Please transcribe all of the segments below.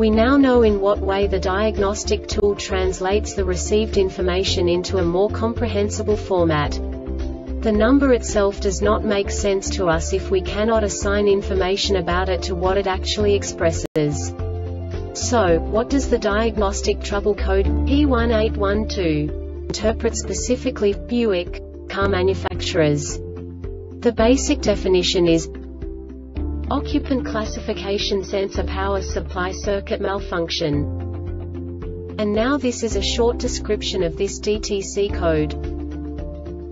We now know in what way the diagnostic tool translates the received information into a more comprehensible format. The number itself does not make sense to us if we cannot assign information about it to what it actually expresses. So, what does the diagnostic trouble code P1812 interpret specifically for Buick car manufacturers? The basic definition is occupant classification sensor power supply circuit malfunction. And now this is a short description of this DTC code.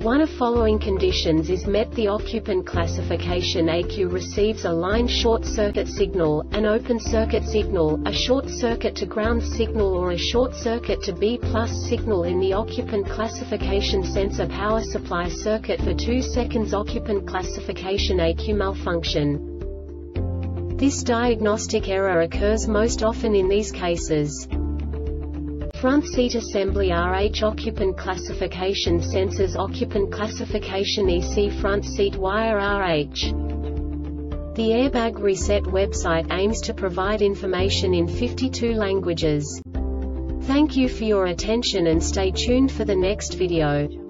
One of following conditions is met: the occupant classification ECU receives a line short circuit signal, an open circuit signal, a short circuit to ground signal or a short circuit to B+ signal in the occupant classification sensor power supply circuit for 2 seconds. Occupant classification ECU malfunction. This diagnostic error occurs most often in these cases: front seat assembly RH, occupant classification sensors, occupant classification EC, front seat wire RH. The Airbag Reset website aims to provide information in 52 languages. Thank you for your attention and stay tuned for the next video.